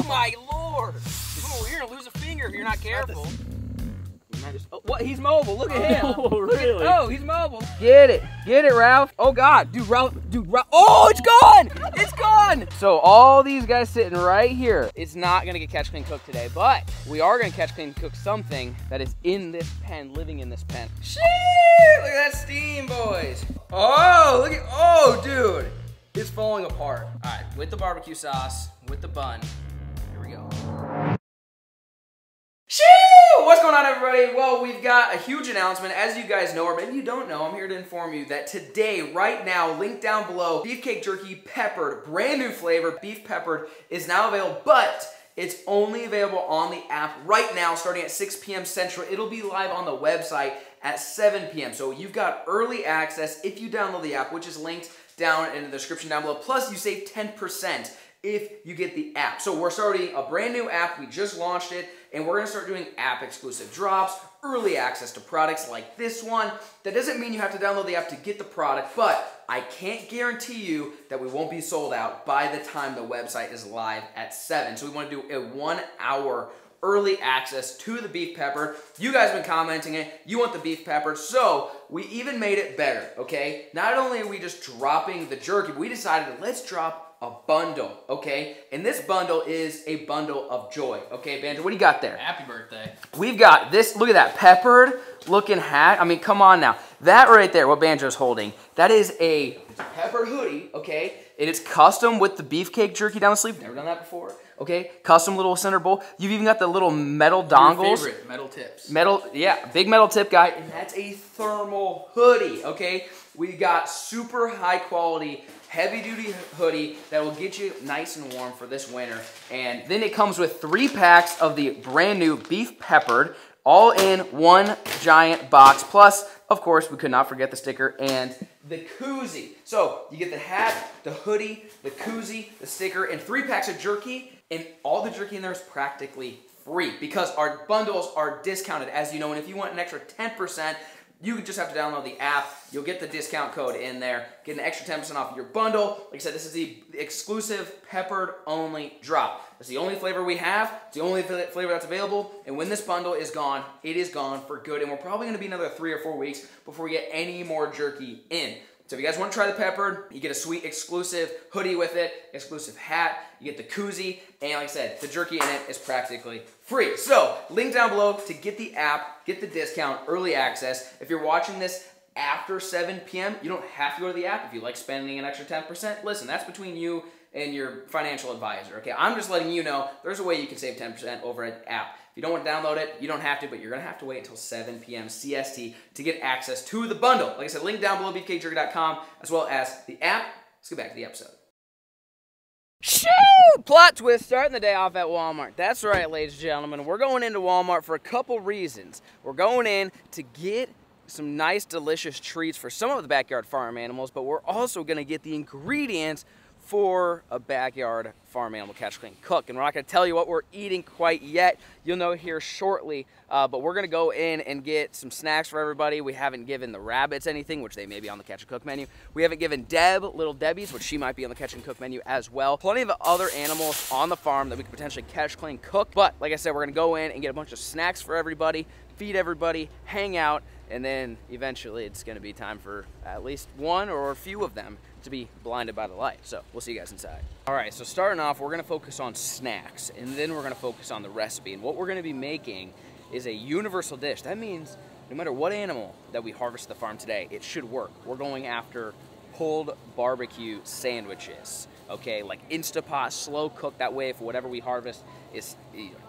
Oh my lord! Ooh, you're gonna lose a finger if you're not careful. Oh, what? He's mobile. Look at him. Oh, really? Oh, he's mobile. Get it, Ralph. Oh God, dude, Ralph, Oh, it's gone. It's gone. So all these guys sitting right here. It's not gonna get catch, clean, cook today, but we are gonna catch, clean, cook something that is in this pen, living in this pen. Shit! Look at that steam, boys. Oh, look at. Oh, dude, it's falling apart. All right, with the barbecue sauce, with the bun. Here we go. Shit! What's going on, everybody? Well, we've got a huge announcement. As you guys know, or maybe you don't know, I'm here to inform you that today, right now, link down below, Beefcake Jerky Peppered, brand new flavor, Beef Peppered, is now available, but it's only available on the app right now, starting at 6 p.m. Central. It'll be live on the website at 7 p.m. So you've got early access if you download the app, which is linked down in the description down below. Plus, you save 10% if you get the app. So we're starting a brand new app. We just launched it, and we're gonna start doing app-exclusive drops, early access to products like this one. That doesn't mean you have to download the app to get the product, but I can't guarantee you that we won't be sold out by the time the website is live at 7. So we wanna do a 1-hour early access to the Beef Pepper. You guys have been commenting it. You want the Beef Pepper, so we even made it better, okay? Not only are we just dropping the jerky, but we decided let's drop a bundle, okay? And this bundle is a bundle of joy, okay, Banjo? What do you got there? Happy birthday. We've got this, look at that peppered looking hat. I mean, come on now. That right there, what Banjo's holding, that is a peppered hoodie, okay? It is custom with the beefcake jerky down the sleeve. Never done that before, okay? Custom little center bowl. You've even got the little metal dongles. Your favorite, metal tips. Metal, yeah, big metal tip guy, and that's a thermal hoodie, okay? We got super high quality, heavy duty hoodie that will get you nice and warm for this winter. And then it comes with 3 packs of the brand new Beef Peppered, all in one giant box. Plus, of course, we could not forget the sticker and the koozie. So you get the hat, the hoodie, the koozie, the sticker, and 3 packs of jerky. And all the jerky in there is practically free because our bundles are discounted, as you know. And if you want an extra 10%, you just have to download the app. You'll get the discount code in there. Get an extra 10% off your bundle. Like I said, this is the exclusive peppered only drop. It's the only flavor we have. It's the only flavor that's available. And when this bundle is gone, it is gone for good. And we're probably gonna be another 3 or 4 weeks before we get any more jerky in. So if you guys wanna try the peppered, you get a sweet exclusive hoodie with it, exclusive hat, you get the koozie, and like I said, the jerky in it is practically free. So link down below to get the app, get the discount, early access. If you're watching this after 7 p.m., you don't have to go to the app. If you like spending an extra 10%, listen, that's between you and your financial advisor, okay? I'm just letting you know there's a way you can save 10% over an app. If you don't want to download it, you don't have to, but you're gonna have to wait until 7 p.m. CST to get access to the bundle. Like I said, link down below, beefcakejerky.com, as well as the app. Let's get back to the episode. Shoot! Plot twist, starting the day off at Walmart. That's right, ladies and gentlemen. We're going into Walmart for a couple reasons. We're going in to get some nice, delicious treats for some of the backyard farm animals, but we're also gonna get the ingredients for a backyard farm animal catch, clean, cook. And we're not gonna tell you what we're eating quite yet. You'll know here shortly, but we're gonna go in and get some snacks for everybody. We haven't given the rabbits anything, which they may be on the catch and cook menu. We haven't given Deb, little Debbie's, which she might be on the catch and cook menu as well. Plenty of other animals on the farm that we could potentially catch, clean, cook. But like I said, we're gonna go in and get a bunch of snacks for everybody, feed everybody, hang out, and then eventually it's gonna be time for at least one or a few of them to be blinded by the light. So we'll see you guys inside. All right, so starting off, we're gonna focus on snacks, and then we're gonna focus on the recipe. And what we're gonna be making is a universal dish. That means no matter what animal that we harvest at the farm today, it should work. We're going after pulled barbecue sandwiches, okay? Like Instant Pot, slow cook. That way, if whatever we harvest is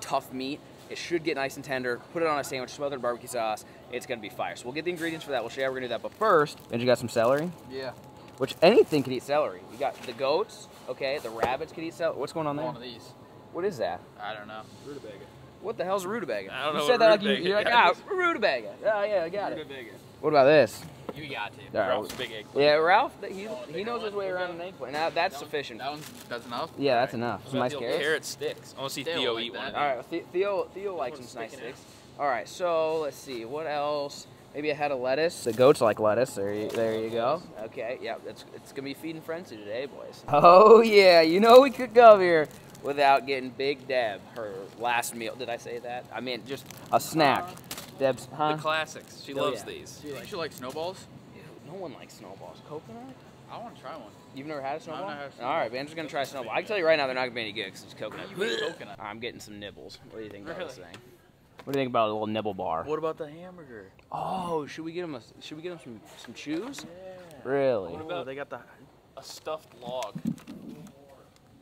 tough meat, it should get nice and tender. Put it on a sandwich, smothered in barbecue sauce. It's gonna be fire. So we'll get the ingredients for that. We'll show you how we're gonna do that. But first, and you got some celery? Yeah. Which anything could eat celery. You got the goats, okay? The rabbits could eat celery. What's going on there? One of these. What is that? I don't know. Rutabaga. What the hell's a rutabaga? I don't know. You said that like you're like, ah, rutabaga. Oh yeah, I got it. Rutabaga. What about this? You got to. Right. Ralph's big eggplant. Yeah, Ralph, he knows his way around an eggplant. Now that's sufficient. That's enough? Yeah, that's enough. Some nice carrots. Carrot sticks. I want to see Theo eat one. All right, Theo likes some nice sticks. All right, so let's see, what else? Maybe a head of lettuce. The goats like lettuce. There you go. Okay, yeah, it's gonna be feeding frenzy today, boys. Oh yeah, you know we could go here. without getting Big Deb her last meal. Did I say that? I mean, just a snack. Deb's, huh? The classics. She loves these. She likes snowballs? Ew, no one likes snowballs. Coconut? I want to try one. You've never had a snowball? I've never had a snowball. All right, man, I'm just going to try a snowball. I can tell you right now they're not going to be any good because it's coconut. You eat coconut. I'm getting some nibbles. What do you think about this thing? What do you think about a little nibble bar? What about the hamburger? Oh, should we get them? Should we get them some chews? Yeah. Really? What about, they got a stuffed log.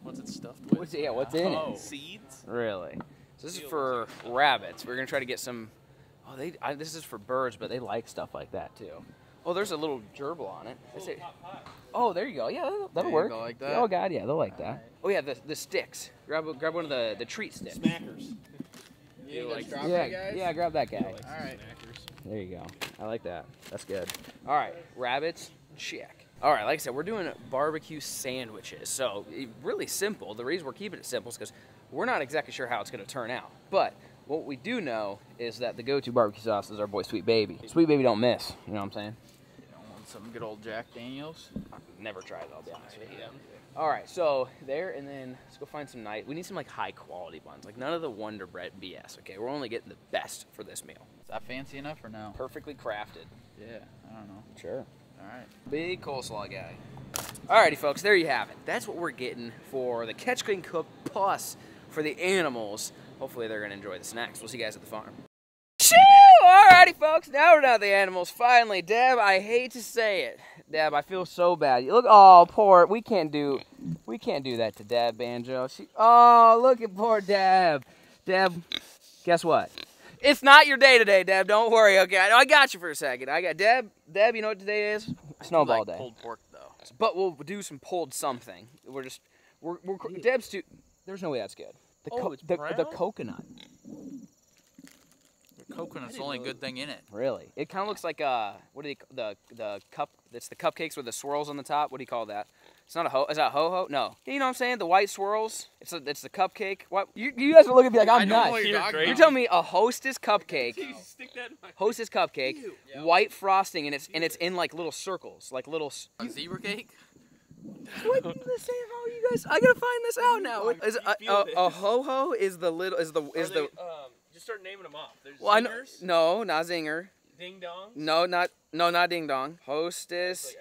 What's it stuffed with? What's in it? Seeds. Really? So this is for rabbits. We're gonna try to get some. Oh, this is for birds, but they like stuff like that too. Oh, there's a little gerbil on it. Ooh, oh, there you go. Yeah, that'll work. Like that. Oh God, yeah, they'll like that. Right. Oh yeah, the sticks. Grab one of the treat sticks. Smackers. Yeah, grab that guy. All right. There you go. I like that. That's good. All right, rabbits, check. All right, like I said, we're doing barbecue sandwiches. So really simple. The reason we're keeping it simple is because we're not exactly sure how it's going to turn out. But what we do know is that the go-to barbecue sauce is our boy Sweet Baby. Sweet Baby don't miss. You know what I'm saying? You don't want some good old Jack Daniels? I've never tried it, I'll be honest with you. All right, so there, and then let's go find some nice, we need some like high quality buns, like none of the Wonder Bread BS, okay? We're only getting the best for this meal. Is that fancy enough or no? Perfectly crafted. Yeah, I don't know. Sure. All right. Big coleslaw guy. All righty, folks, there you have it. That's what we're getting for the catch, clean, cook, plus for the animals. Hopefully they're gonna enjoy the snacks. We'll see you guys at the farm. Alrighty, folks, now we're down to the animals. Finally, Deb, I hate to say it. Deb, I feel so bad. Look, oh, poor, we can't do that to Deb, Banjo. Oh, look at poor Deb. Deb, guess what? It's not your day today, Deb, don't worry, okay? I got you for a second. I got Deb, you know what today is? Snowball day. Pulled pork, though. But we'll do some pulled something. We're Deb's too, there's no way that's good. The coconut. Coconut's the only good thing in it. Really? It kind of looks like what do you the cup? That's the cupcakes with the swirls on the top. What do you call that? It's not a ho. Is that ho ho? No. You know what I'm saying? The white swirls. It's the cupcake. What? You guys are looking at me like I'm nuts. You're telling me a Hostess cupcake. Stick that in my Hostess cupcake. Ew. White frosting and it's in like little circles, like little. A zebra cake. What in the same ho? You guys, I gotta find this out now. Is a ho ho is the little is the. Just start naming them off. There's zingers. No, not zinger. Ding dong. No, not ding dong. Hostess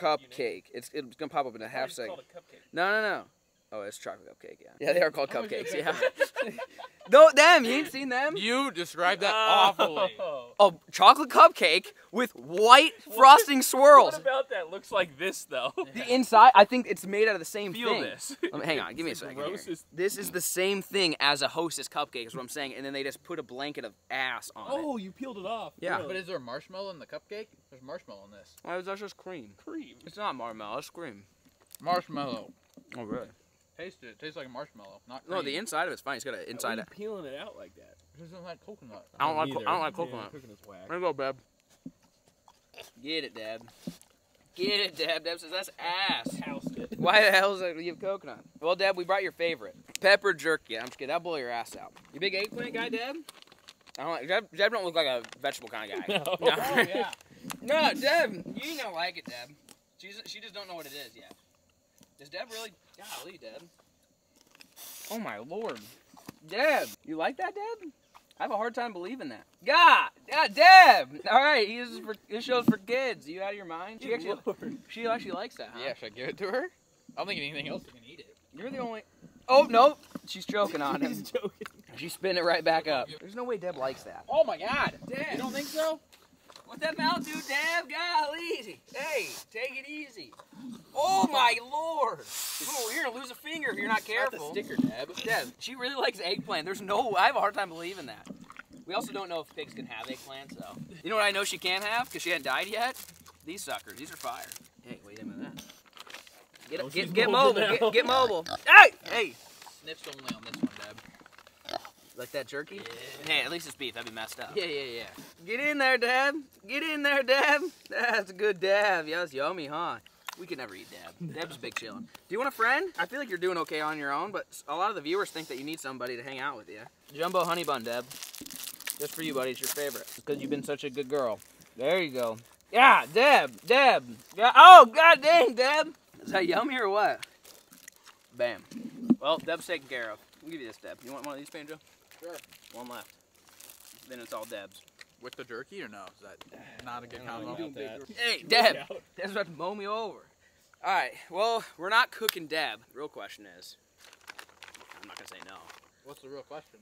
cupcake. It's gonna pop up in a half second. No. Oh, it's chocolate cupcake. Yeah, they are called cupcakes. Yeah. No, them. You ain't seen them. You described that awfully. A chocolate cupcake with white frosting swirls. What about that? Looks like this though. The inside. I think it's made out of the same thing. Feel this. Hang on. Give me a second. This is the same thing as a Hostess cupcake. Is what I'm saying. And then they just put a blanket of ass on it. Oh, you peeled it off. Yeah. Really? But is there marshmallow in the cupcake? There's marshmallow in this. Oh, that's just cream. Cream. It's not marshmallow. It's cream. Marshmallow. Oh, really? Tasted it. Tastes like a marshmallow. Not cream. No, the inside of it's fine. It's got an inside. Why are you peeling it out like that? It doesn't like coconut. I don't like coconut. Yeah, coconut's whack. There you go, Deb. Get it, Deb. Get it, Deb. Deb says that's ass. Housed it. Why the hell is it you have coconut? Well, Deb, we brought your favorite pepper jerky. I'm just kidding. I'll blow your ass out. You big eggplant guy, Deb? I don't like Deb. Don't look like a vegetable kind of guy. No. No. Oh, yeah. No, Deb. You ain't gonna like it, Deb. She just don't know what it is yet. Is Deb really? Golly, Deb. Oh my lord. Deb, you like that, Deb? I have a hard time believing that. God! Yeah, Deb! Alright, this show's for kids. Are you out of your mind? She actually likes that, huh? Yeah, should I give it to her? I don't think anything else can eat it. You're the only... Oh, no! She's choking on it. She's choking. She spin it right back up. There's no way Deb likes that. Oh my god! Deb! You don't think so? What that mouth do, Deb? Golly! Hey, take it easy. Oh my lord! Oh, you're gonna lose a finger if you're not careful. Not the sticker, Deb. Deb, she really likes eggplant. There's no, I have a hard time believing that. We also don't know if pigs can have eggplant, so. You know what I know she can have? Because she hadn't died yet? These suckers, these are fire. Hey, wait a minute. Get mobile, get mobile. Hey! Hey! Sniffs only on this one, Deb. Like that jerky? Yeah. Hey, at least it's beef. That'd be messed up. Yeah. Get in there, Deb. Get in there, Deb. That's a good Deb. Yeah, that's yummy, huh? We could never eat Deb. No. Deb's big chillin'. Do you want a friend? I feel like you're doing okay on your own, but a lot of the viewers think that you need somebody to hang out with you. Jumbo honey bun, Deb. Just for you, buddy. It's your favorite. It's because you've been such a good girl. There you go. Yeah, Deb. Deb. Yeah. Oh, god dang, Deb. Is that yummy or what? Bam. Well, Deb's taken care of. We'll give you this, Deb. You want one of these, Banjo? Sure. One left. Then it's all Deb's. With the jerky or no? Is that not a good combo? Hey, Deb! Deb's about to mow me over. All right, well, we're not cooking Deb. The real question is, I'm not gonna say no. What's the real question?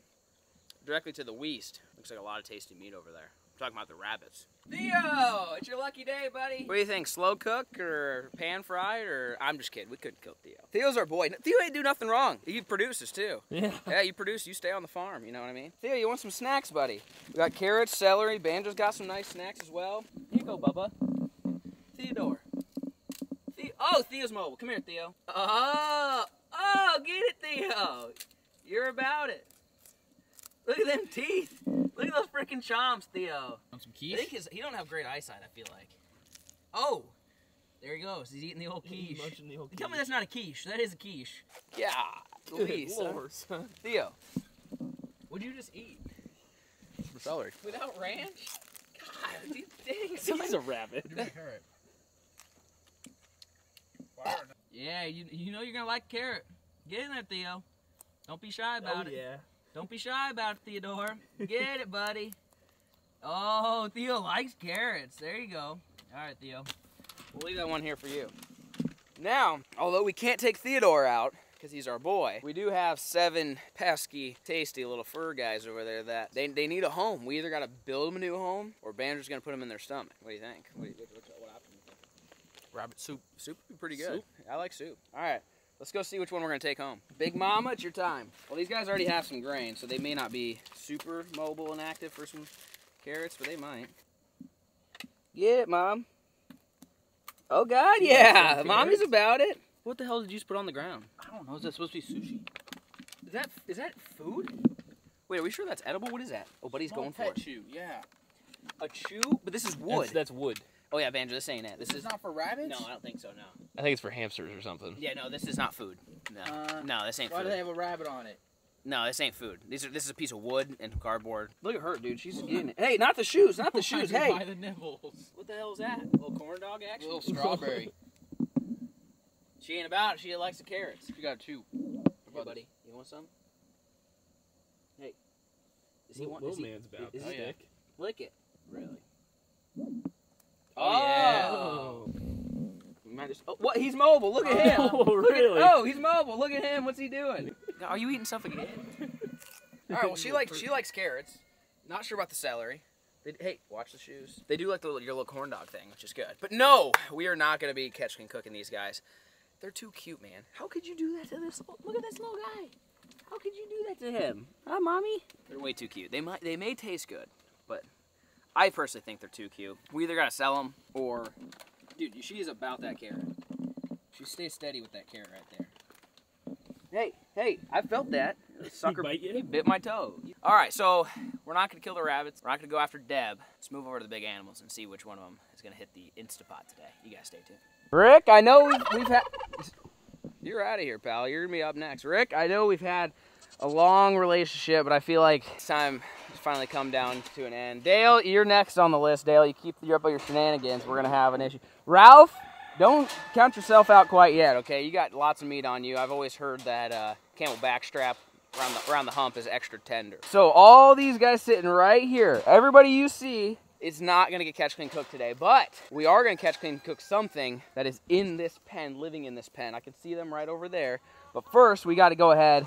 Directly to the west. Looks like a lot of tasty meat over there. I'm talking about the rabbits. Theo, it's your lucky day, buddy. What do you think, slow cook or pan fried or, I'm just kidding, we couldn't cook Theo. Theo's our boy. Theo ain't do nothing wrong. He produces too. Yeah. Yeah, you produce, you stay on the farm, you know what I mean? Theo, you want some snacks, buddy? We got carrots, celery, Banjo's got some nice snacks as well. Here you go, Bubba. Theodore. Oh, Theo's mobile. Come here, Theo. Oh, get it, Theo. You're about it. Look at them teeth. Look at those freaking chomps, Theo. Want some quiche? I think he don't have great eyesight, I feel like. Oh, there he goes. He's eating the old quiche. The old quiche. Tell me that's not a quiche. That is a quiche. Yeah. Please, son. Theo, what'd you just eat? Celery. Without ranch? God, these things. He's a rabbit. Yeah, you know you're gonna like carrot. Get in there, Theo. Don't be shy about it. Yeah. Don't be shy about it, Theodore. Get it, buddy. Oh, Theo likes carrots. There you go. All right, Theo. We'll leave that one here for you. Now, although we can't take Theodore out because he's our boy, we do have 7 pesky, tasty little fur guys over there that they need a home. We either gotta build them a new home or Banjo's gonna put them in their stomach. What do you think? What do you think? Rabbit soup. Soup would be pretty good. Soup? I like soup. All right, let's go see which one we're going to take home. Big Mama, it's your time. Well, these guys already have some grain, so they may not be super mobile and active for some carrots, but they might. Get it, Mom. Oh, God, yeah. Mommy's about it. What the hell did you just put on the ground? I don't know. Is that supposed to be sushi? Is that food? Wait, are we sure that's edible? What is that? Oh, buddy's going for it. A chew, yeah. A chew? But this is wood. That's wood. Oh yeah, Banjo, this ain't it. This is not for rabbits? No, I don't think so, no. I think it's for hamsters or something. Yeah, no, this is not food. No, no, this ain't food. Why do they have a rabbit on it? No, this ain't food. This is a piece of wood and cardboard. Look at her, dude. She's eating it. Hey, not the shoes, not the shoes, hey. By the nibbles. What the hell is that? A little corn dog action? A little strawberry. She ain't about it. She likes the carrots. You got two. Hey, buddy, you want some? Hey. Is he want? Little man's about it. Yeah. Lick it. Really? Oh, yeah. We might just, what? He's mobile. Look at him. Oh, really? Oh, he's mobile. Look at him. What's he doing? Are you eating stuff again? All right. Well, she likes carrots. Not sure about the celery. Hey, watch the shoes. They do like your little corn dog thing, which is good. But no, we are not gonna be catching and cooking these guys. They're too cute, man. How could you do that to this? Look at this little guy. How could you do that to him? Hi, Mommy. They're way too cute. They may taste good, but. I personally think they're too cute. We either gotta sell them or... Dude, she is about that carrot. She stays steady with that carrot right there. Hey, I felt that. Sucker bit my toe. All right, so we're not gonna kill the rabbits. We're not gonna go after Deb. Let's move over to the big animals and see which one of them is gonna hit the Instant Pot today. You guys stay tuned. Rick, I know we've had... You're out of here, pal. You're gonna be up next. Rick, I know we've had a long relationship, but I feel like it's time finally come down to an end. Dale, you're next on the list. Dale, you're up on your shenanigans. We're gonna have an issue. Ralph, don't count yourself out quite yet, okay? You got lots of meat on you. I've always heard that camel backstrap around the hump is extra tender. So all these guys sitting right here, everybody you see, is not gonna get catch, clean, cook today, but we are gonna catch, clean, cook something that is in this pen, living in this pen. I can see them right over there, but first we gotta go ahead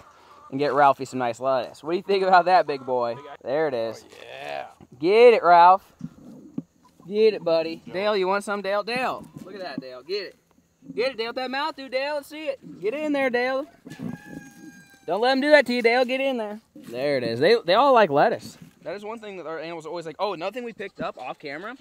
and get Ralphie some nice lettuce. What do you think about that, big boy? There it is. Oh, yeah. Get it, Ralph. Get it, buddy. Dale, you want some, Dale? Dale, look at that, Dale. Get it. Get it, Dale. With that mouth, dude, Dale. Let's see it. Get in there, Dale. Don't let them do that to you, Dale. Get in there. There it is. They all like lettuce. That is one thing that our animals are always like. Oh, another thing we picked up off camera.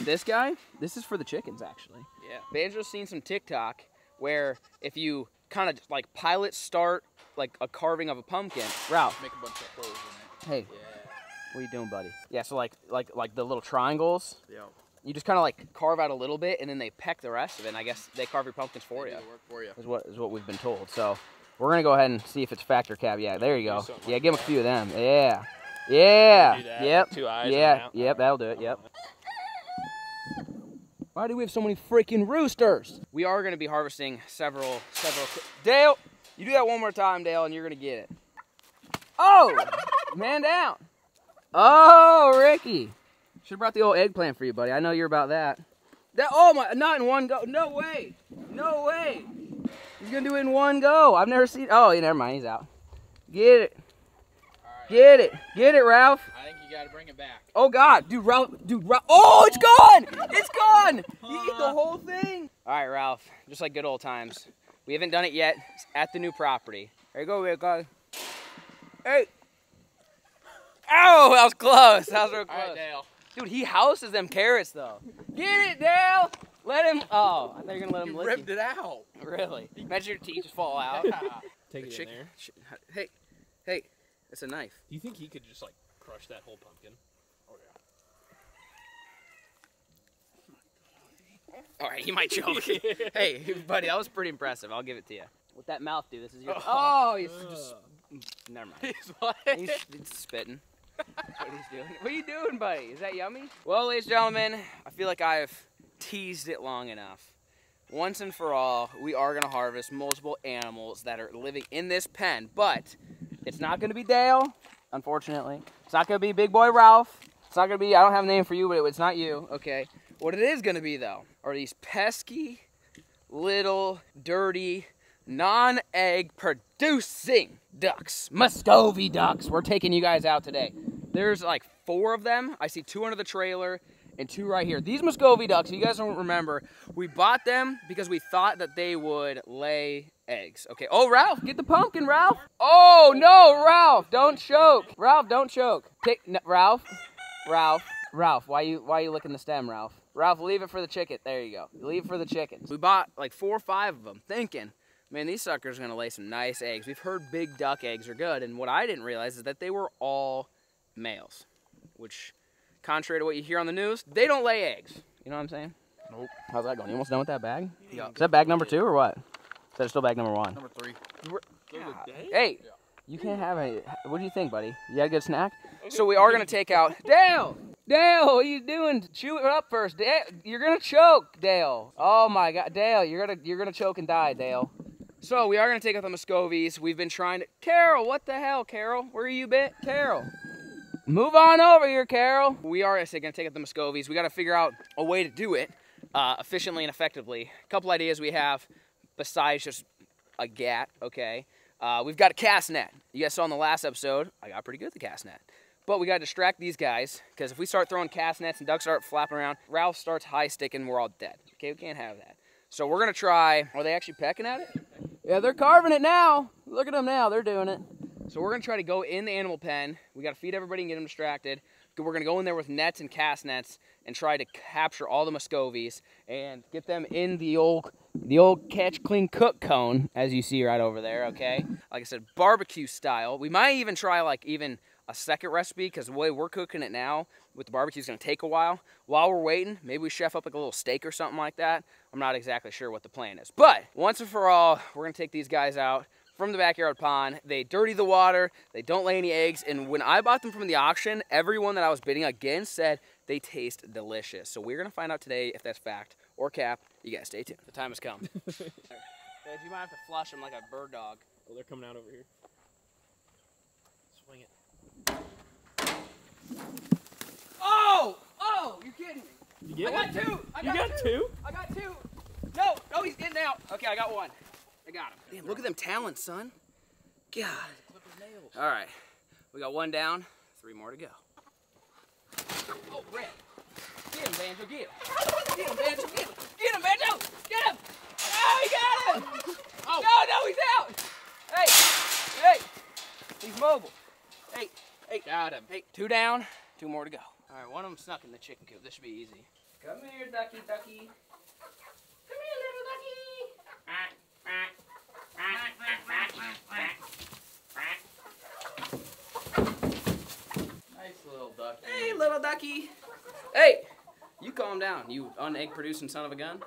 This guy, this is for the chickens, actually. Yeah. Banjo's seen some TikTok where if you kind of like pilot start like a carving of a pumpkin. Ralph. Make a bunch of holes in it. Hey. Yeah. What are you doing, buddy? Yeah, so like the little triangles. Yeah. You just kind of like carve out a little bit and then they peck the rest of it. And I guess they carve your pumpkins for you. They work for you. Is what we've been told. So we're going to go ahead and see if it's fact or cap. Yeah, there you go. Yeah, like give them a few of them. Yeah. Yeah. Yep. 2 eyes. Yeah. Yep, that'll do it. Yep. Why do we have so many freaking roosters? We are going to be harvesting several Dale. You do that one more time, Dale, and you're going to get it. Oh! Man down. Oh, Ricky. Should have brought the old eggplant for you, buddy. I know you're about that. That, oh my, not in one go. No way. No way. He's going to do it in one go. I've never seen, oh, never mind. He's out. Get it. Right. Get it. Get it, Ralph. I think you got to bring it back. Oh, God. Dude, Ralph. Oh, it's gone. It's gone. You eat the whole thing. All right, Ralph. Just like good old times. We haven't done it yet. It's at the new property. There you go, Ricky. Hey. Ow, that was close. That was real close. All right, Dale. Dude, he houses them carrots, though. Get it, Dale. Let him. Oh, I thought you were going to let him lick. You ripped it out. Really? Imagine your teeth just fall out. Take it in there. Hey, hey, it's a knife. Do you think he could just, like, crush that whole pumpkin? Oh, yeah. All right, he might choke. Hey, buddy, that was pretty impressive. I'll give it to you. What that mouth do? This is your. Oh, he's just. Never mind. He's what? He's spitting. That's what he's doing. What are you doing, buddy? Is that yummy? Well, ladies and gentlemen, I feel like I've teased it long enough. Once and for all, we are going to harvest multiple animals that are living in this pen, but it's not going to be Dale, unfortunately. It's not going to be Big Boy Ralph. It's not going to be, I don't have a name for you, but it's not you, okay? What it is going to be, though, are these pesky, little, dirty, non-egg producing ducks. Muscovy ducks. We're taking you guys out today. There's like 4 of them. I see 2 under the trailer and 2 right here. These Muscovy ducks, if you guys don't remember, we bought them because we thought that they would lay eggs. Okay. Oh, Ralph, get the pumpkin, Ralph. Oh, no, Ralph, don't choke. Ralph, don't choke. Take, no, Ralph, Ralf, Ralph, why you licking the stem, Ralph? Ralph, leave it for the chicken. There you go. Leave it for the chickens. We bought like 4 or 5 of them thinking, man, these suckers are going to lay some nice eggs. We've heard big duck eggs are good, and what I didn't realize is that they were all males, which, contrary to what you hear on the news, they don't lay eggs. You know what I'm saying? Nope. How's that going? You almost done with that bag? Yeah. Is that bag number 2 or what? Is that still bag number 1? Number 3. Yeah. Hey, yeah. You can't have any. What do you think, buddy? You had a good snack? So we are going to take out Dale. Dale, what are you doing? Chew it up first. Dale, you're going to choke, Dale. Oh, my God. Dale, you're gonna choke and die, Dale. So we are going to take out the Muscovies. We've been trying to... Carol, what the hell, Carol? Where are you bit? Carol, move on over here, Carol. We are going to take out the Muscovies. We got to figure out a way to do it efficiently and effectively. A couple ideas we have besides just a gat, okay? We've got a cast net. You guys saw in the last episode, I got pretty good at the cast net. But we got to distract these guys because if we start throwing cast nets and ducks start flapping around, Ralph starts high sticking, we're all dead. Okay, we can't have that. So we're going to try... Are they actually pecking at it? Yeah, they're carving it now. Look at them now. They're doing it. So we're going to try to go in the animal pen. We got to feed everybody and get them distracted. We're going to go in there with nets and cast nets and try to capture all the Muscovies and get them in the old catch, clean, cook cone, as you see right over there, okay? Like I said, barbecue style. We might even try, like, even a second recipe because the way we're cooking it now with the barbecue is going to take a while. While we're waiting, maybe we chef up like a little steak or something like that. I'm not exactly sure what the plan is. But once and for all, we're going to take these guys out from the backyard pond. They dirty the water. They don't lay any eggs. And when I bought them from the auction, everyone that I was bidding against said they taste delicious. So we're going to find out today if that's fact or cap. You guys stay tuned. The time has come. Dad, you might have to flush them like a bird dog. Oh, they're coming out over here. Swing it. Oh! Oh! You're kidding me. You get I got 2! You got two? I got 2! No! No, he's getting out! Okay, I got 1. I got him. Damn, look at them talons, son. God. Alright. We got 1 down. 3 more to go. Oh, Brad. Get him, Banjo, get him. Get him, Banjo, get him. Get him, Banjo! Get him! Oh, he got him! Oh. No, he's out! Hey! Hey! He's mobile. Hey! Hey, got him. Hey, 2 down, 2 more to go. All right, 1 of them snuck in the chicken coop. This should be easy. Come here, ducky, ducky. Come here, little ducky. Nice little ducky. Hey, little ducky. Hey, you calm down, you unegg-producing son of a gun.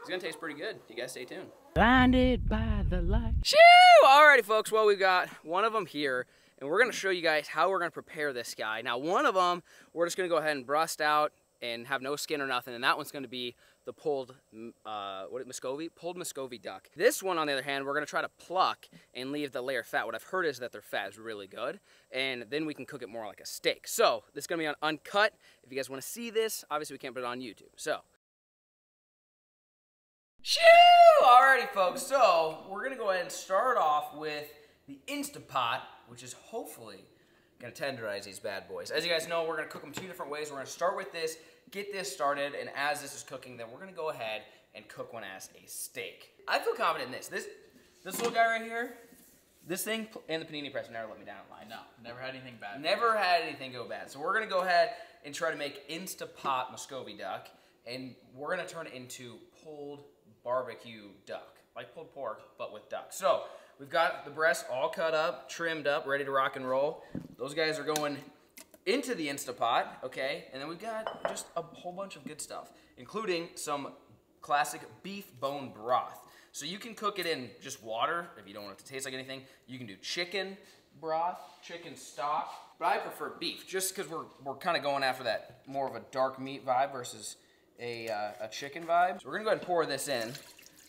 It's going to taste pretty good. You guys stay tuned. Blinded by the light. Shoo! Alrighty, folks. Well, we've got 1 of them here. And we're going to show you guys how we're going to prepare this guy. Now, 1 of them, we're just going to go ahead and breast out and have no skin or nothing. And that one's going to be the pulled, Muscovy? Pulled Muscovy duck. This one, on the other hand, we're gonna try to pluck and leave the layer of fat. What I've heard is that their fat is really good, and then we can cook it more like a steak. So this is gonna be on uncut. If you guys wanna see this, obviously we can't put it on YouTube, so. Shoo! Alrighty, folks, so we're gonna go ahead and start off with the Instant Pot, which is hopefully gonna tenderize these bad boys. As you guys know, we're gonna cook them two different ways. We're gonna start with this, get this started, and as this is cooking, then we're gonna go ahead and cook one as a steak. I feel confident in this. This little guy right here, this thing, and the panini press never let me down in life. No, never had anything bad. Never had anything go bad. So we're gonna go ahead and try to make Instant Pot Muscovy duck, and we're gonna turn it into pulled barbecue duck, like pulled pork, but with duck. So we've got the breasts all cut up, trimmed up, ready to rock and roll. Those guys are going into the Instant Pot, okay? And then we've got just a whole bunch of good stuff, including some classic beef bone broth. So you can cook it in just water if you don't want it to taste like anything. You can do chicken broth, chicken stock, but I prefer beef just because we're kind of going after that more of a dark meat vibe versus a chicken vibe. So we're gonna go ahead and pour this in.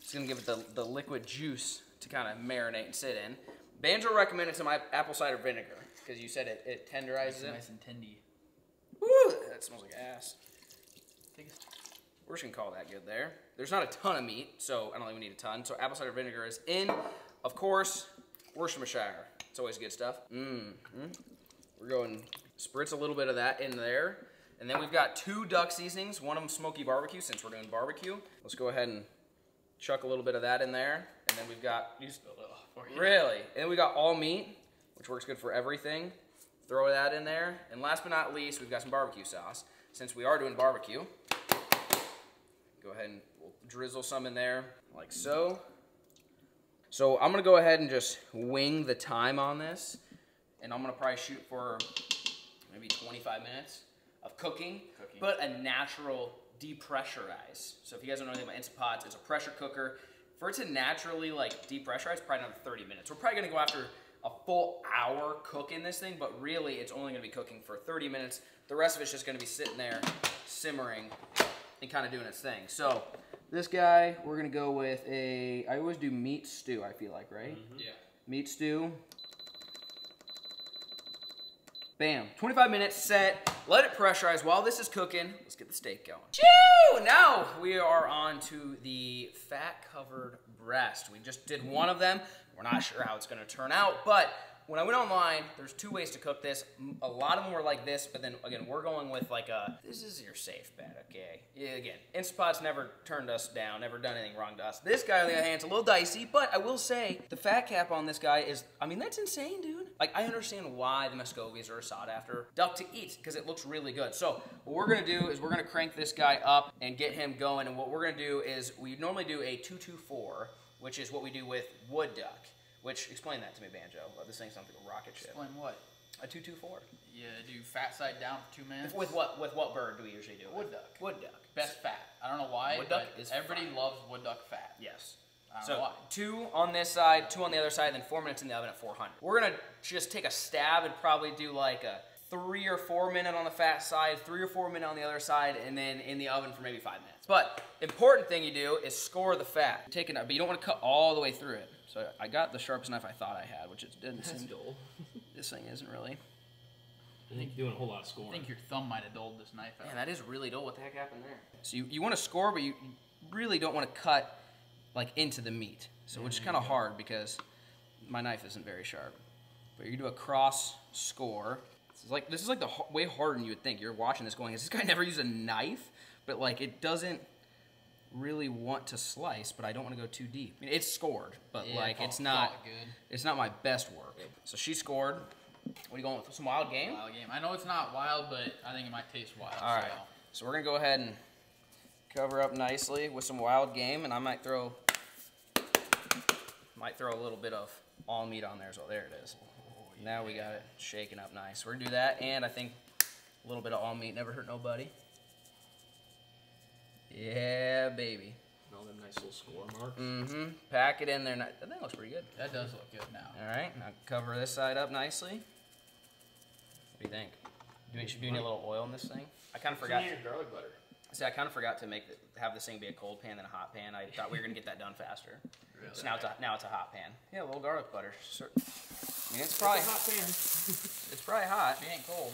It's gonna give it the liquid juice to kind of marinate and sit in. Banjo recommended some apple cider vinegar because you said it tenderizes it. Nice and tendy. Woo, that smells like ass. We're just gonna call that good there. There's not a ton of meat, so I don't think we need a ton. So apple cider vinegar is in. Of course, Worcestershire. It's always good stuff. We're going spritz a little bit of that in there. And then we've got two duck seasonings, one of them smoky barbecue, since we're doing barbecue. Let's go ahead and chuck a little bit of that in there. And then we've got, you spilled it all for you. Really? And then we got all meat, which works good for everything. Throw that in there. And last but not least, we've got some barbecue sauce. Since we are doing barbecue, go ahead and we'll drizzle some in there, like so. So I'm gonna go ahead and just wing the time on this. And I'm gonna probably shoot for maybe 25 minutes. Of cooking, but a natural depressurize. So if you guys don't know anything about Instant Pots, it's a pressure cooker. For it to naturally like depressurize, probably another 30 minutes. We're probably gonna go after a full hour cooking this thing, but really it's only gonna be cooking for 30 minutes. The rest of it's just gonna be sitting there simmering and kind of doing its thing. So this guy, we're gonna go with a, I always do meat stew, I feel like, right? Mm-hmm. Yeah. Meat stew. Bam, 25 minutes, set, let it pressurize. While this is cooking, let's get the steak going. Choo! Now we are on to the fat-covered breast. We just did one of them. We're not sure how it's gonna turn out, but when I went online, there's two ways to cook this. A lot of them were like this, but then again, we're going with like a, this is your safe bet, okay? Yeah, again, Instant Pot's never turned us down, never done anything wrong to us. This guy on the other hand is a little dicey, but I will say the fat cap on this guy is, I mean, that's insane, dude. Like, I understand why the Muscovies are sought after duck to eat, because it looks really good. So what we're gonna do is we're gonna crank this guy up and get him going. And what we're gonna do is we normally do a 224, which is what we do with wood duck. Which, explain that to me, Banjo. This thing's something like a rocket ship. Explain what? A 224. Yeah, do fat side down for 2 minutes. With what bird do we usually do it? Wood duck. Wood duck. Best fat. I don't know why, but everybody loves wood duck fat. Yes. So 2 on this side, 2 on the other side, then 4 minutes in the oven at 400. We're gonna just take a stab and probably do like a 3 or 4 minute on the fat side, 3 or 4 minute on the other side, and then in the oven for maybe 5 minutes. But important thing you do is score the fat. Take it out, but you don't want to cut all the way through it. So I got the sharpest knife I thought I had, which it didn't seem dull. This thing isn't really. I think you're doing a whole lot of scoring. I think your thumb might have dulled this knife out. Man, that is really dull. What the heck happened there? So you want to score, but you really don't want to cut like into the meat. So which is kind of hard because my knife isn't very sharp. But you do a cross score. This is like the way harder than you would think. You're watching this going, has this guy never used a knife? But like it doesn't really want to slice, but I don't want to go too deep. I mean, it's scored, but yeah, like it's not my best work. Yeah. So she scored. What are you going with? Some wild game? Wild game. I know it's not wild, but I think it might taste wild. All right. So we're gonna go ahead and cover up nicely with some wild game, and I might throw a little bit of all meat on there as well. There it is. Now we got it shaken up nice. We're gonna do that, and I think a little bit of all meat never hurt nobody. Yeah, baby. And all them nice little score marks. Mm-hmm. Pack it in there. That thing looks pretty good. That does look good now. All right, now cover this side up nicely. What do you think? Do we need a little oil in this thing? I kind of forgot. You need your garlic butter. See, I kind of forgot to have this thing be a cold pan than a hot pan. I thought we were gonna get that done faster. Really? So now it's a hot pan. Yeah, a little garlic butter. I mean, it's probably a hot pan. It's probably hot. It ain't cold.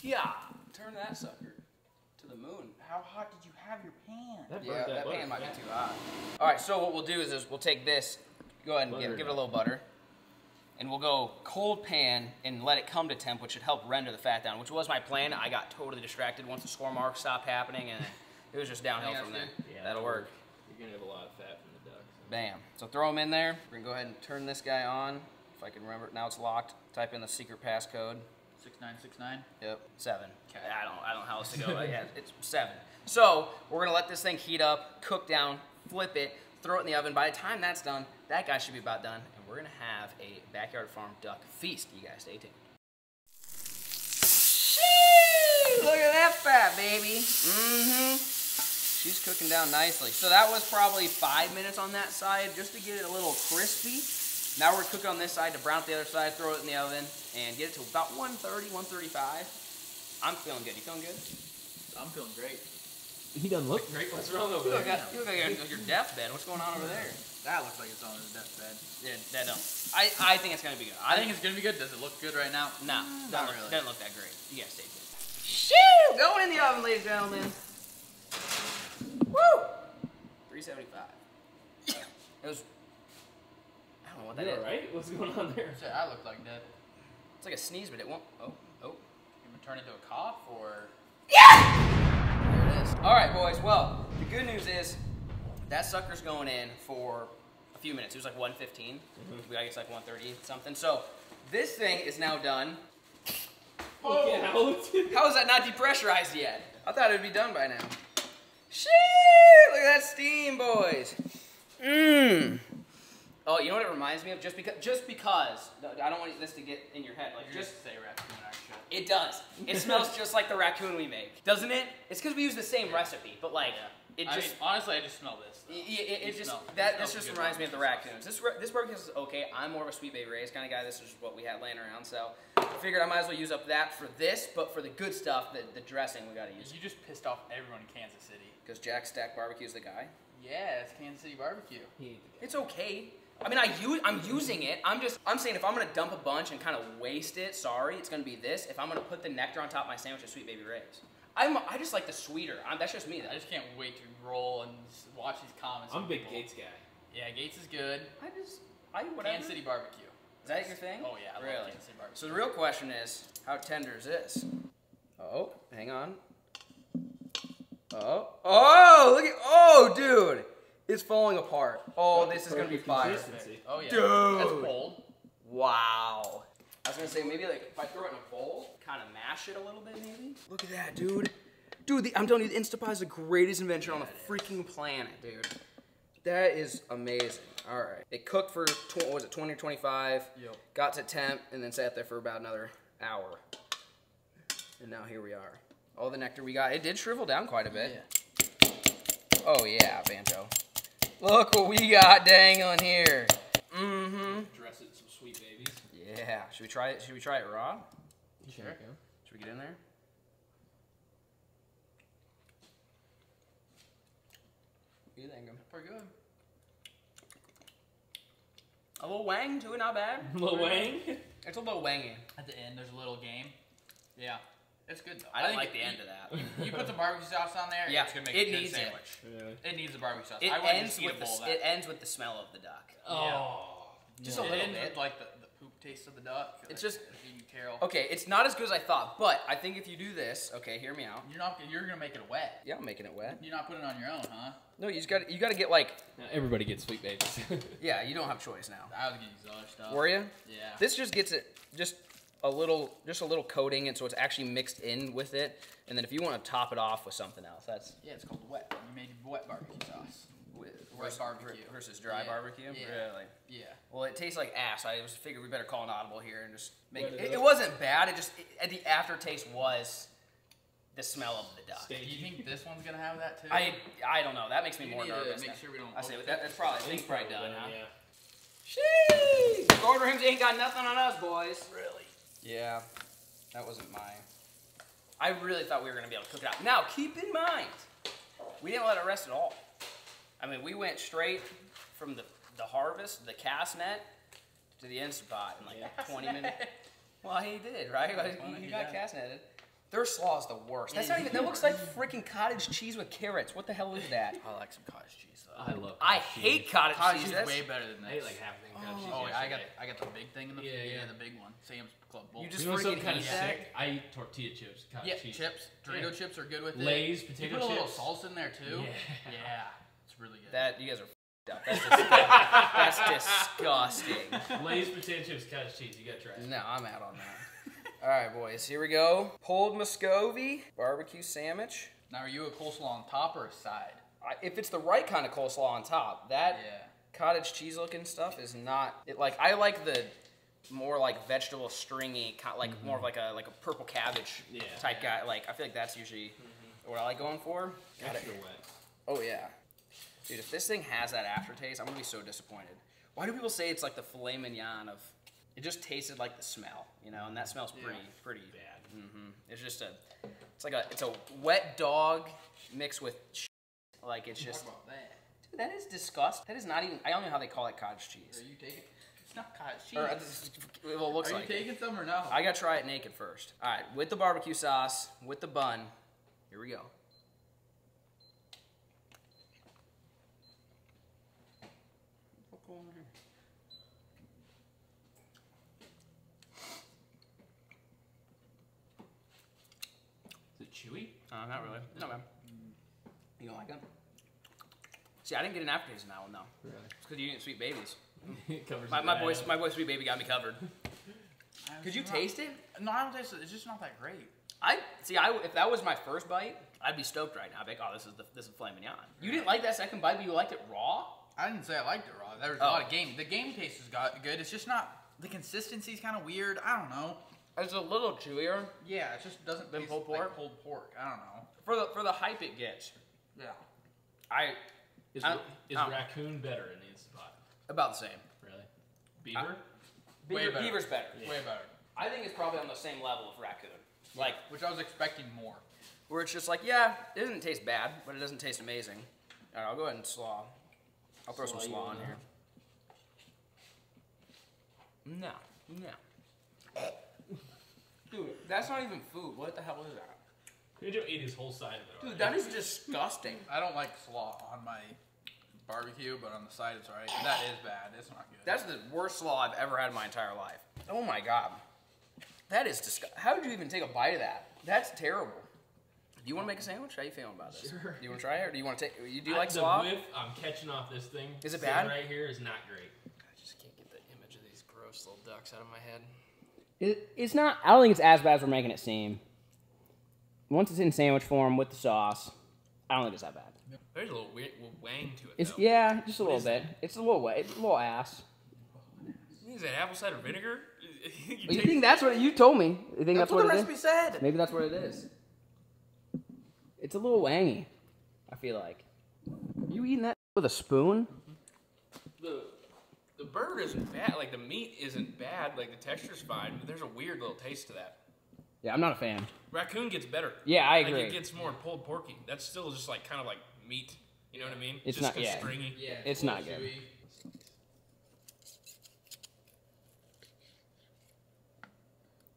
Yeah. Turn that sucker to the moon. How hot did you have your pan? That pan might be too hot. All right. So what we'll do is we'll take this. Go ahead and give it a little butter. And we'll go cold pan and let it come to temp, which should help render the fat down, which was my plan. I got totally distracted once the score mark stopped happening, and it was just downhill from there. Yeah, that'll work. You're going to have a lot of fat from the duck. So. Bam. So throw them in there. We're going to go ahead and turn this guy on, if I can remember. Now it's locked. Type in the secret passcode. 6969? Yep. 7. Okay. I don't know how else to go. Yeah, it's 7. So we're going to let this thing heat up, cook down, flip it, throw it in the oven. By the time that's done, that guy should be about done. We're gonna have a backyard farm duck feast. You guys stay tuned. Sheesh, look at that fat, baby. Mm-hmm. She's cooking down nicely. So that was probably 5 minutes on that side just to get it a little crispy. Now we're cooking on this side to brown up the other side, throw it in the oven, and get it to about 130, 135. I'm feeling good. You feeling good? I'm feeling great. He doesn't look great. What's wrong over there? You look like your deathbed. What's going on over there? That looks like it's on his deathbed. Yeah, that don't. I think it's gonna be good. I think it's gonna be good. Does it look good right now? No, not really. Doesn't look that great. You guys stay tuned. Shoo! Going in the oven, ladies and gentlemen. Woo! 375. It was. I don't know what that is. Right? What's going on there? I look like that. It's like a sneeze, but it won't. Oh. You gonna turn into a cough or? Yeah! All right, boys, well, the good news is that sucker's going in for a few minutes. It was like 115, I guess like 130 something. So this thing is now done. Oh, yeah. How is that not depressurized yet? I thought it would be done by now. Shit, look at that steam, boys. Mmm. Oh, you know what it reminds me of? Just because, I don't want this to get in your head. Like, just say raccoon, actually. It does. It smells just like the raccoon we make, doesn't it? It's because we use the same recipe, but like, I mean, honestly, I just smell this. This just reminds me of the raccoons. This barbecue is okay. I'm more of a Sweet Baby Ray's kind of guy. This is what we had laying around, so I figured I might as well use up that for this, but for the good stuff, the dressing, we gotta use. You just pissed off everyone in Kansas City. Because Jack Stack Barbecue is the guy. Yeah, it's Kansas City barbecue. It's okay. I mean, I'm using it. I'm saying if I'm gonna dump a bunch and kind of waste it, sorry, it's gonna be this. If I'm gonna put the nectar on top of my sandwich at Sweet Baby Ray's, I just like the sweeter. That's just me. I just can't wait to roll and watch these comments. I'm a big Gates guy. Yeah, Gates is good. Whatever. Kansas City barbecue. Is that your thing? Oh yeah, I love Kansas City barbecue. So the real question is, how tender is this? Oh, hang on. Oh, look at, dude. It's falling apart. Oh, this is going to be fire. Oh, yeah. Dude. That's cold. Wow. I was going to say, maybe like if I throw it in a bowl, kind of mash it a little bit, maybe. Look at that, dude. Dude, I'm telling you, the Instant Pot is the greatest invention on the freaking planet, dude. That is amazing. All right. It cooked for, what was it, 20 or 25? Yep. Got to temp, and then sat there for about another hour. And now here we are. All the nectar we got. It did shrivel down quite a bit. Yeah. Oh, yeah, Banjo. Look what we got dangling here. Mm-hmm. Dress it some sweet babies. Yeah. Should we try it? Should we try it raw? Sure. Should we get in there? What do you think? Pretty good. A little wang to it, not bad. A little wang? It's a little wangy. At the end, there's a little game. Yeah. It's good though. I like the end of that. You put the barbecue sauce on there. Yeah, it's gonna make a good sandwich. Yeah. It needs the barbecue sauce. It ends with the smell of the duck. Oh, yeah. Just a little bit. With, like the poop taste of the duck. It's just terrible. Okay, it's not as good as I thought, but I think if you do this, okay, hear me out. You're gonna make it wet. Yeah, I'm making it wet. You're not putting it on your own, huh? No, you gotta get like. Now everybody gets sweet babies. Yeah, you don't have choice now. I was getting exotic stuff. Were you? Yeah. This just gets it just. Just a little coating, and so it's actually mixed in with it. And then if you want to top it off with something else, it's called wet. You made wet barbecue sauce. Versus dry barbecue. Yeah. Really? Yeah. Well, it tastes like ass. I just figured we better call an audible here and just make it. It wasn't bad. It just the aftertaste was the smell of the duck. Do you think this one's gonna have that too? I don't know. That makes me more nervous. Make sure we don't. I say that's probably done. Huh? Yeah. Sheesh! Gordon Ramsay ain't got nothing on us, boys. Really. Yeah, that wasn't my I really thought we were gonna be able to cook it out. Now, keep in mind, we didn't let it rest at all. I mean, we went straight from the harvest, the cast net, to the Instant Pot in like 20 minutes. Well, he did, right? Like, he got cast netted. Their slaw is the worst. That's not even, that looks like freaking cottage cheese with carrots. What the hell is that? I like some cottage cheese though. I love I hate cottage cheese. Cottage cheese is way better than this. I ate like half the cottage cheese. Oh, I got the big thing in the the big one. Sam's Club Bowl. You just freaking kind of sick. I eat tortilla chips, cottage cheese. Chips. Dorito chips are good with it. Lay's potato chips. You put a little salsa in there too. Yeah. Yeah. It's really good. That you guys are f***ed up. That's disgusting. That's disgusting. Lay's potato chips, cottage cheese. You gotta try it. No, I'm out on that. All right, boys, here we go. Pulled Muscovy barbecue sandwich. Now, are you a coleslaw on top or a side? If it's the right kind of coleslaw on top, that cottage cheese looking stuff is not. I like the more like vegetable stringy, like more of like a purple cabbage type guy. Like I feel like that's usually what I like going for. Got it. Oh yeah, dude. If this thing has that aftertaste, I'm gonna be so disappointed. Why do people say it's like the filet mignon of? It just tasted like the smell, you know, and that smells pretty, pretty bad. Mm-hmm. It's just a, it's a wet dog mixed with shit. Like it's just. What about that? Dude, that is disgusting. That is not even. I don't know how they call it cottage cheese. Are you taking? It's not cottage cheese. Or, well, it looks like. Are you taking some or no? I gotta try it naked first. All right, with the barbecue sauce, with the bun. Here we go. What's going on here? Chewy? Not really. No, man. You don't like them? See, I didn't get an aftertaste in that one, though. Really? It's because you didn't Sweet Babies. my boy Sweet Baby got me covered. Could you taste it? No, I don't taste it. It's just not that great. If that was my first bite, I'd be stoked right now. I'd be like, oh, this is filet mignon. You didn't like that second bite, but you liked it raw? I didn't say I liked it raw. There was a lot of game. The game taste is good. It's just not, the consistency's kind of weird. I don't know. It's a little chewier. Yeah, it just doesn't taste like pulled pork. I don't know. For the hype it gets. Yeah. Is raccoon better in the Instant Pot? About the same. Really? Beaver? Beaver's better. Yeah. Way better. I think it's probably on the same level of raccoon. Like which I was expecting more. Where it's just like, yeah, it doesn't taste bad, but it doesn't taste amazing. All right, I'll go ahead and slaw. I'll throw some slaw in here. No. Dude, that's not even food. What the hell is that? You don't eat his whole side of it. Dude, that is disgusting. I don't like slaw on my barbecue, but on the side it's alright. That is bad. It's not good. That's the worst slaw I've ever had in my entire life. Oh my god. That is disgusting. How did you even take a bite of that? That's terrible. Do you want to make a sandwich? How you feeling about this? Sure. Do you want to try it? Or do you want to take... Do you like slaw? The whiff I'm catching off this thing. Is it bad? Right here is not great. I just can't get the image of these gross little ducks out of my head. It's not, I don't think it's as bad as we're making it seem. Once it's in sandwich form with the sauce, I don't think it's that bad. There's a little weird wang to it, though. Yeah, just a little bit. It's a little wet. It's a little ass. Is that apple cider vinegar? You think that's what, you told me. You think that's what the recipe said. Maybe that's what it is. It's a little wangy, I feel like. You eating that with a spoon? The burger isn't bad, like the meat isn't bad, like the texture's fine, but there's a weird little taste to that. Yeah, I'm not a fan. Raccoon gets better. Yeah, I agree. Like it gets more pulled porky. That's still just like kind of like meat. You know what I mean? It's just not stringy. Yeah, it's not good.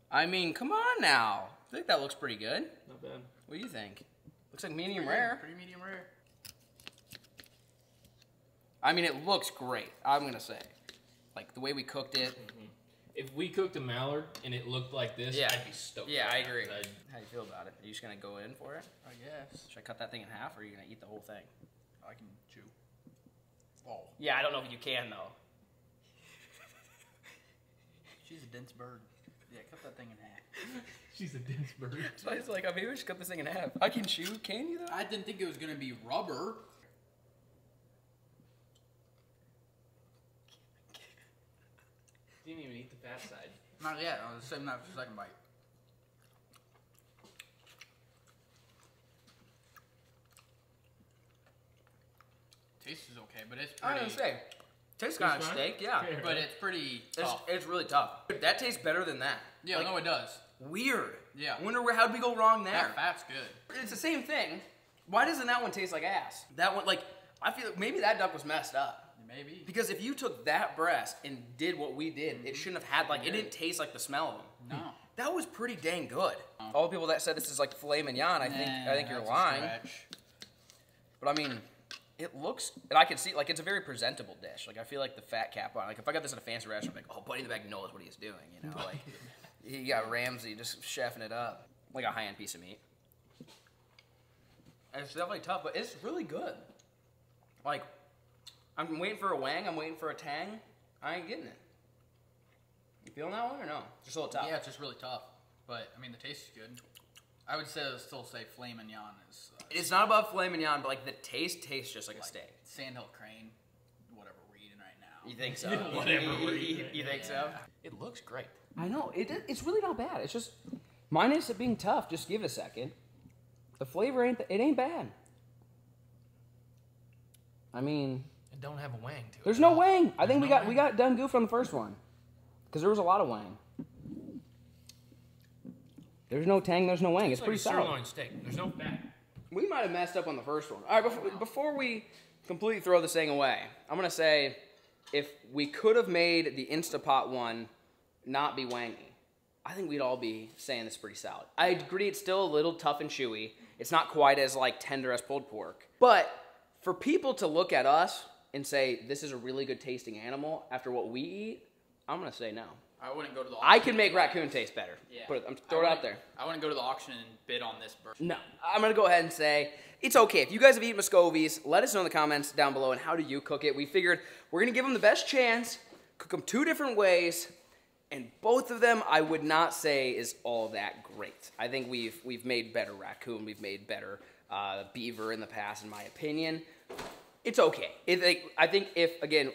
I mean, come on now. I think that looks pretty good. Not bad. What do you think? Looks like medium rare. Pretty medium rare. I mean, it looks great, I'm going to say. Like, the way we cooked it. Mm-hmm. If we cooked a mallard and it looked like this, I'd be stoked. Yeah, I agree. How do you feel about it? Are you just going to go in for it? I guess. Should I cut that thing in half, or are you going to eat the whole thing? I can chew. Oh. Yeah, I don't know if you can, though. She's a dense bird. Yeah, cut that thing in half. She's a dense bird. So I was like, maybe we should cut this thing in half. I can chew, can you, though? I didn't think it was going to be rubber. You didn't even eat the fat side. Not yet. I was saving that for the second bite. Taste is okay, but it's pretty. I was gonna say Tastes kind of steak, yeah. Fair. But it's pretty tough. It's really tough. Dude, that tastes better than that. Yeah, like, no, it does. Weird. Yeah. Wonder where, how'd we go wrong there? That fat's good. It's the same thing. Why doesn't that one taste like ass? That one, like, I feel like maybe that duck was messed up. Maybe. Because if you took that breast and did what we did, it shouldn't have had, like, it didn't taste like the smell of them. No. That was pretty dang good. All the people that said this is like filet mignon, I think you're lying. But I mean, it looks, and I can see, like, it's a very presentable dish. Like, I feel like the fat cap on, like, if I got this at a fancy restaurant, I'm like, oh, Buddy the Bag knows what he's doing, you know? Like, he got Ramsay just chefing it up. Like a high-end piece of meat. And it's definitely tough, but it's really good. Like, I'm waiting for a wang, I'm waiting for a tang. I ain't getting it. You feeling that one or no? It's just a little tough. Yeah, it's just really tough. But, I mean, the taste is good. I would say, I'd still say filet mignon is... it's not about filet mignon, but, like, the taste tastes just like a steak. Sandhill crane, whatever we're eating right now. You think so? Whatever we're eating. You think so? It looks great. I know. It's really not bad. It's just, minus it being tough, just give it a second. The flavor ain't bad. I mean... it don't have a wang to it. There's no wang. I think we got done goofing on the first one. Because there was a lot of wang. There's no tang, there's no wang. It's pretty solid. Sirloin steak. There's no fat. We might have messed up on the first one. All right, before we completely throw this thing away, I'm going to say if we could have made the Instant Pot one not be wangy, I think we'd all be saying it's pretty solid. I agree it's still a little tough and chewy. It's not quite as like tender as pulled pork. But for people to look at us and say this is a really good tasting animal after what we eat, I'm going to say no. I wouldn't go to the auction. I can make raccoon taste better. Yeah. Throw it out there. I wouldn't go to the auction and bid on this bird. No. I'm going to go ahead and say it's okay. If you guys have eaten Muscovies, let us know in the comments down below and how do you cook it. We figured we're going to give them the best chance, cook them two different ways, and both of them I would not say is all that great. I think we've made better raccoon. We've made better beaver in the past, in my opinion. It's okay. I think if, again,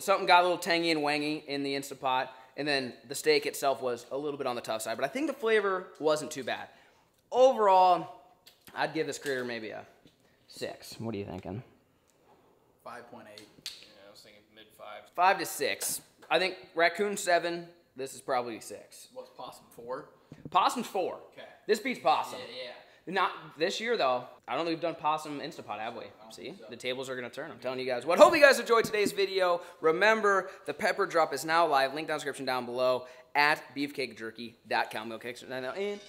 something got a little tangy and wangy in the Instant Pot, and then the steak itself was a little bit on the tough side, but I think the flavor wasn't too bad. Overall, I'd give this critter maybe a 6. What are you thinking? 5.8. Yeah, I was thinking mid 5. 5 to 6. I think raccoon 7. This is probably 6. What's possum 4? Possum 4. Okay. This beats possum. Yeah. Not this year, though. I don't think we've done possum Instant Pot, have we? See? The tables are going to turn. I'm telling you guys what. Hope you guys enjoyed today's video. Remember, the pepper drop is now live. Link down description down below at beefcakejerky.com. Go kick some now in.